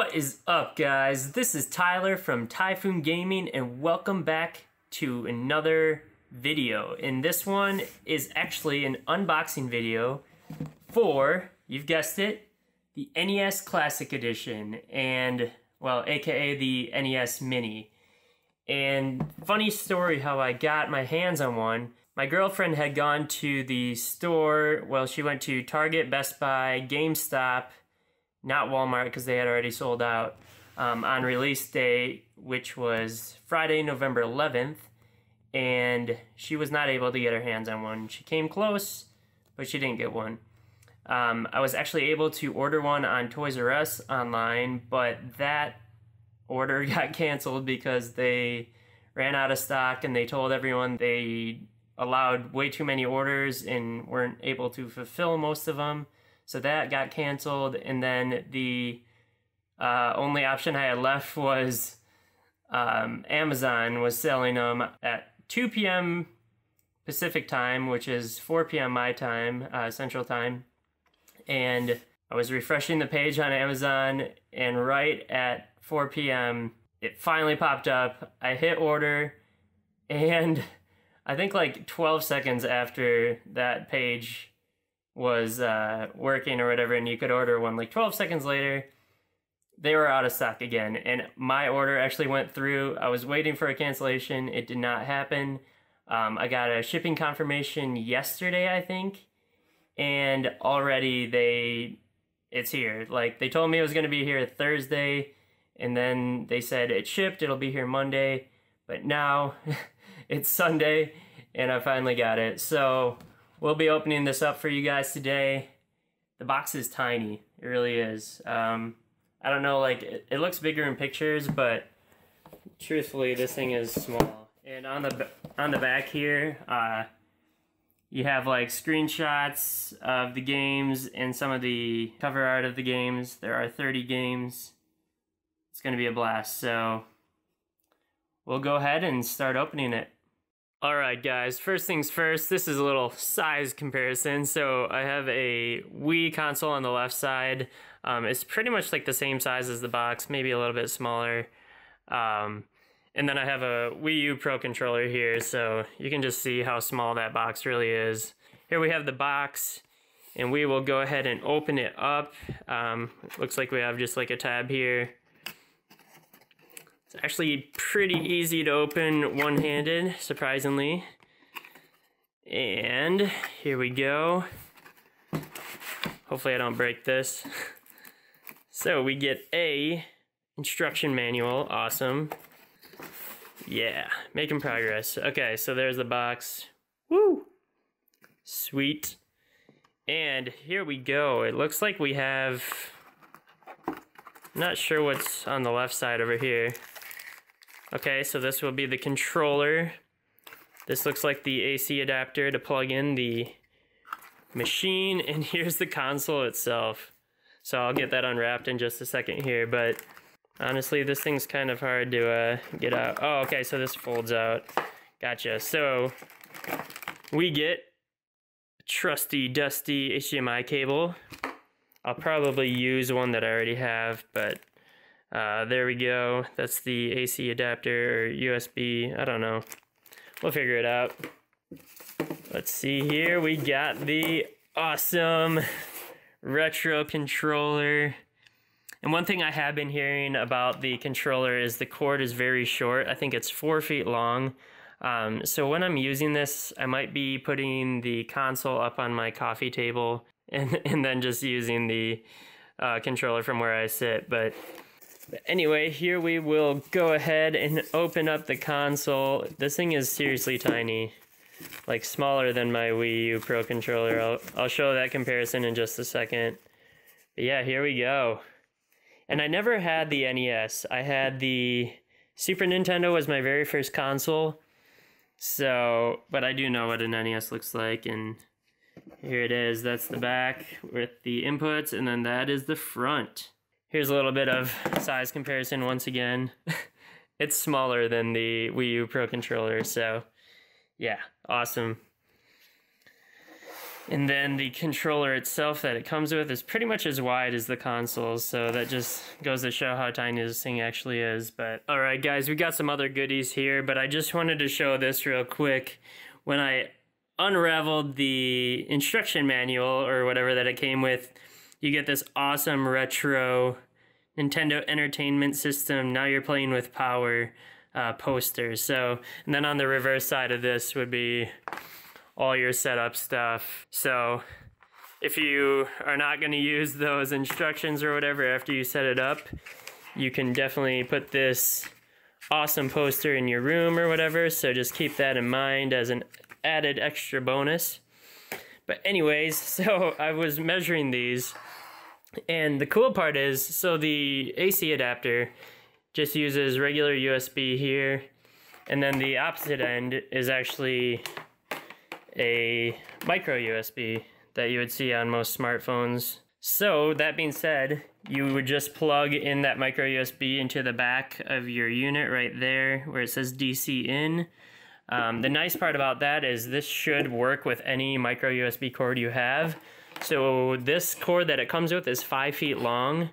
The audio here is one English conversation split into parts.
What is up, guys? This is Tyler from Typhoon Gaming, and welcome back to another video. And this one is actually an unboxing video for, you've guessed it, the NES Classic Edition, and, well, aka the NES Mini. And funny story how I got my hands on one. My girlfriend had gone to the store, well, she went to Target, Best Buy, GameStop, not Walmart because they had already sold out, on release day, which was Friday, November 11th, and she was not able to get her hands on one. She came close, but she didn't get one. I was actually able to order one on Toys R Us online, but that order got canceled because they ran out of stock and they told everyone they allowed way too many orders and weren't able to fulfill most of them. So that got canceled, and then the only option I had left was Amazon was selling them at 2 p.m. Pacific time, which is 4 p.m. my time, Central time. And I was refreshing the page on Amazon, and right at 4 p.m., it finally popped up. I hit order, and I think like 12 seconds after that page was working or whatever, and you could order one, like 12 seconds later they were out of stock again, and my order actually went through. I was waiting for a cancellation, it did not happen. I got a shipping confirmation yesterday, I think, and already it's here. Like, they told me it was going to be here Thursday, and then they said it shipped, it'll be here Monday, but now it's Sunday and I finally got it. So we'll be opening this up for you guys today. The box is tiny, it really is. I don't know, like, it looks bigger in pictures, but truthfully, this thing is small. And on the back here, you have like screenshots of the games and some of the cover art of the games. There are 30 games. It's gonna be a blast, so we'll go ahead and start opening it. Alright guys, first things first, this is a little size comparison. So I have a Wii console on the left side. It's pretty much like the same size as the box, maybe a little bit smaller. And then I have a Wii U Pro controller here, so you can just see how small that box really is. Here we have the box, and we will go ahead and open it up. It looks like we have just like a tab here. It's actually pretty easy to open one-handed, surprisingly. And here we go. Hopefully I don't break this. So we get a instruction manual, awesome. Yeah, making progress. Okay, so there's the box. Woo! Sweet. And here we go. It looks like we have, not sure what's on the left side over here. Okay, so this will be the controller. This looks like the AC adapter to plug in the machine, and here's the console itself. So I'll get that unwrapped in just a second here, but honestly, this thing's kind of hard to get out. Oh, okay, so this folds out. Gotcha. So we get a trusty, dusty HDMI cable. I'll probably use one that I already have, but there we go. That's the AC adapter or USB. I don't know. We'll figure it out. Let's see here. We got the awesome retro controller. And one thing I have been hearing about the controller is the cord is very short. I think it's 4 feet long. So when I'm using this, I might be putting the console up on my coffee table and then just using the controller from where I sit. But anyway, here we will go ahead and open up the console. This thing is seriously tiny, like smaller than my Wii U Pro controller. I'll show that comparison in just a second. But yeah, here we go. And I never had the NES. I had the Super Nintendo was my very first console. So, but I do know what an NES looks like, and here it is. That's the back with the inputs, and then that is the front. Here's a little bit of size comparison once again. It's smaller than the Wii U Pro controller, so yeah, awesome. And then the controller itself that it comes with is pretty much as wide as the consoles, so that just goes to show how tiny this thing actually is. But all right, guys, we got some other goodies here, but I just wanted to show this real quick. When I unraveled the instruction manual or whatever that it came with, you get this awesome retro Nintendo Entertainment System, Now You're Playing with Power poster. So, and then on the reverse side of this would be all your setup stuff. So if you are not going to use those instructions or whatever after you set it up, you can definitely put this awesome poster in your room or whatever. So just keep that in mind as an added extra bonus. But anyways, so I was measuring these, and the cool part is, so the AC adapter just uses regular USB here, and then the opposite end is actually a micro USB that you would see on most smartphones. So that being said, you would just plug in that micro USB into the back of your unit right there where it says DC in. The nice part about that is this should work with any micro USB cord you have. So this cord that it comes with is 5 feet long,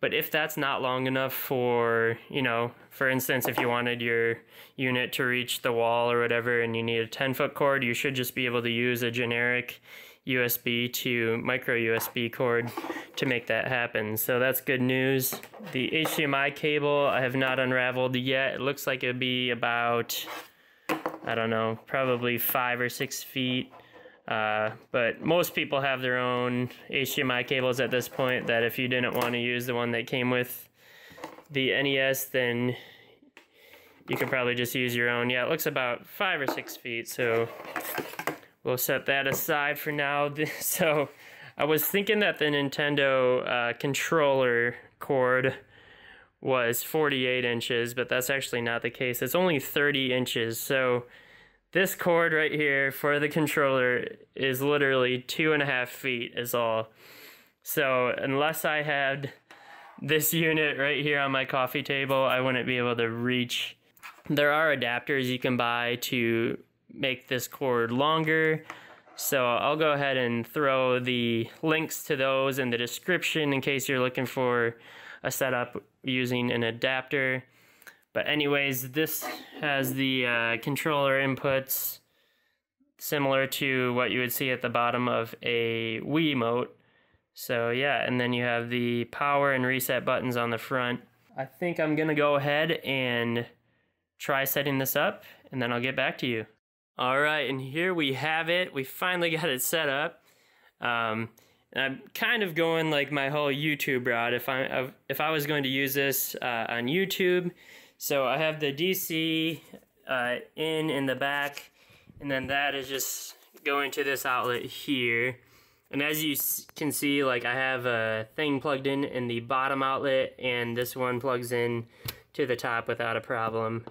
but if that's not long enough for, you know, for instance, if you wanted your unit to reach the wall or whatever and you need a 10-foot cord, you should just be able to use a generic USB to micro USB cord to make that happen. So that's good news. The HDMI cable I have not unraveled yet. It looks like it would be about, I don't know, probably 5 or 6 feet. But most people have their own HDMI cables at this point, that if you didn't want to use the one that came with the NES, then you could probably just use your own. Yeah, it looks about 5 or 6 feet, so we'll set that aside for now. So I was thinking that the Nintendo controller cord was 48 inches, but that's actually not the case. It's only 30 inches, so this cord right here for the controller is literally 2.5 feet is all. So unless I had this unit right here on my coffee table, I wouldn't be able to reach. There are adapters you can buy to make this cord longer. So I'll go ahead and throw the links to those in the description in case you're looking for a setup using an adapter. But anyways, this has the controller inputs similar to what you would see at the bottom of a Wiimote. So yeah, and then you have the power and reset buttons on the front. I think I'm gonna go ahead and try setting this up, and then I'll get back to you. All right, and here we have it. We finally got it set up. And I'm kind of going like my whole YouTube route if I was going to use this on YouTube. So I have the DC in the back, and then that is just going to this outlet here. And as you can see, like, I have a thing plugged in the bottom outlet, and this one plugs in to the top without a problem,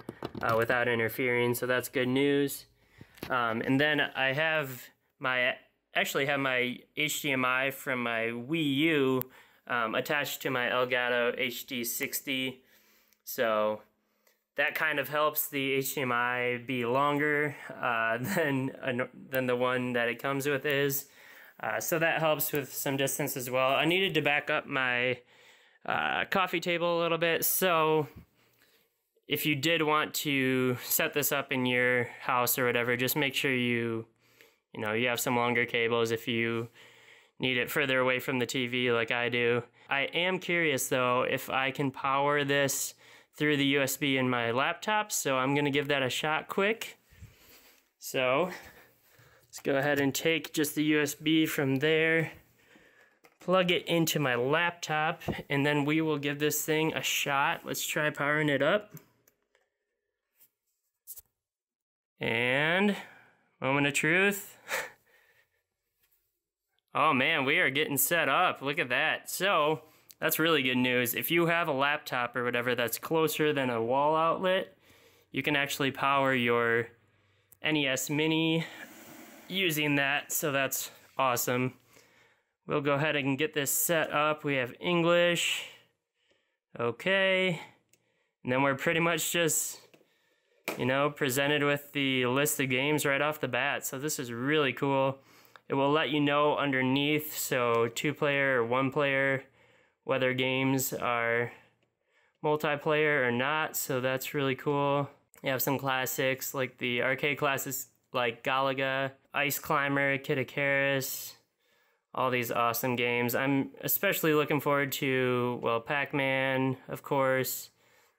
without interfering. So that's good news. And then I have my, actually have my HDMI from my Wii U attached to my Elgato HD60. So that kind of helps the HDMI be longer than the one that it comes with is. So that helps with some distance as well. I needed to back up my coffee table a little bit. So if you did want to set this up in your house or whatever, just make sure you know, you have some longer cables if you need it further away from the TV like I do. I am curious though if I can power this through the USB in my laptop, so I'm gonna give that a shot quick. So let's go ahead and take just the USB from there, plug it into my laptop, and then we will give this thing a shot. Let's try powering it up. And moment of truth. Oh man, we are getting set up. Look at that. So that's really good news. If you have a laptop or whatever that's closer than a wall outlet, you can actually power your NES Mini using that, so that's awesome. We'll go ahead and get this set up. We have English. Okay. And then we're pretty much just, you know, presented with the list of games right off the bat. So this is really cool. It will let you know underneath, so 2-player or 1-player, whether games are multiplayer or not, so that's really cool. You have some classics, like the arcade classics, like Galaga, Ice Climber, Kid Icarus, all these awesome games. I'm especially looking forward to, well, Pac-Man, of course,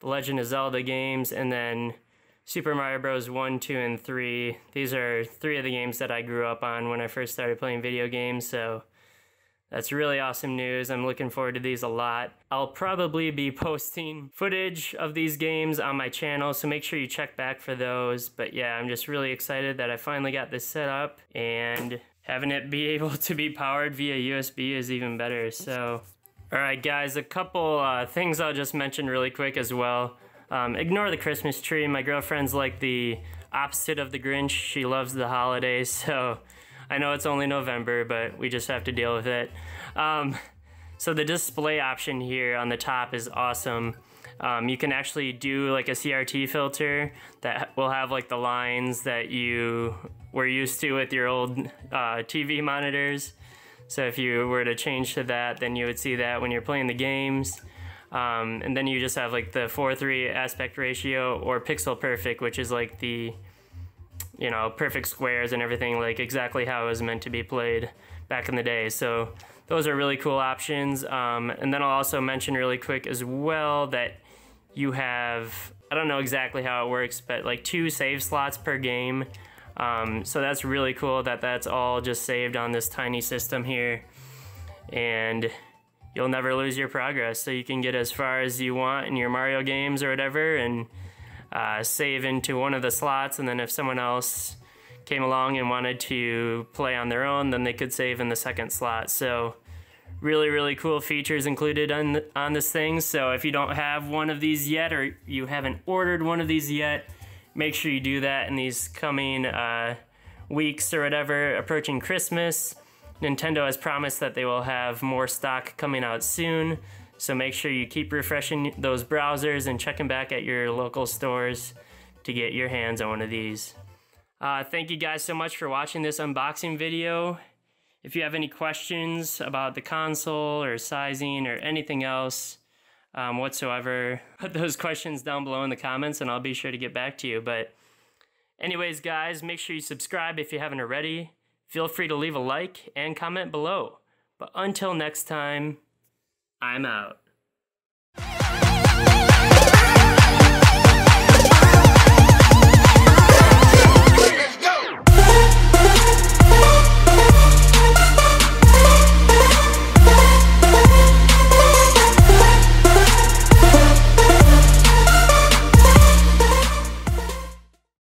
The Legend of Zelda games, and then Super Mario Bros. 1, 2, and 3. These are 3 of the games that I grew up on when I first started playing video games, so that's really awesome news. I'm looking forward to these a lot. I'll probably be posting footage of these games on my channel, so make sure you check back for those. But yeah, I'm just really excited that I finally got this set up, and having it be able to be powered via USB is even better, so. All right, guys, a couple things I'll just mention really quick as well. Ignore the Christmas tree. My girlfriend's like the opposite of the Grinch. She loves the holidays, so I know it's only November, but we just have to deal with it. So the display option here on the top is awesome. You can actually do like a CRT filter that will have like the lines that you were used to with your old TV monitors. So if you were to change to that, then you would see that when you're playing the games. And then you just have like the 4:3 aspect ratio or pixel perfect, which is like the, you know, perfect squares and everything, like exactly how it was meant to be played back in the day. So those are really cool options. And then I'll also mention really quick as well that you have, I don't know exactly how it works, but like 2 save slots per game. So that's really cool that that's all just saved on this tiny system here. And you'll never lose your progress, so you can get as far as you want in your Mario games or whatever and save into one of the slots, and then if someone else came along and wanted to play on their own, then they could save in the second slot. So really, really cool features included on this thing. So if you don't have one of these yet, or you haven't ordered one of these yet, make sure you do that in these coming weeks or whatever, approaching Christmas. Nintendo has promised that they will have more stock coming out soon, so make sure you keep refreshing those browsers and checking back at your local stores to get your hands on one of these. Thank you guys so much for watching this unboxing video. If you have any questions about the console or sizing or anything else whatsoever, put those questions down below in the comments and I'll be sure to get back to you. But anyways, guys, make sure you subscribe if you haven't already. Feel free to leave a like and comment below. But until next time, I'm out.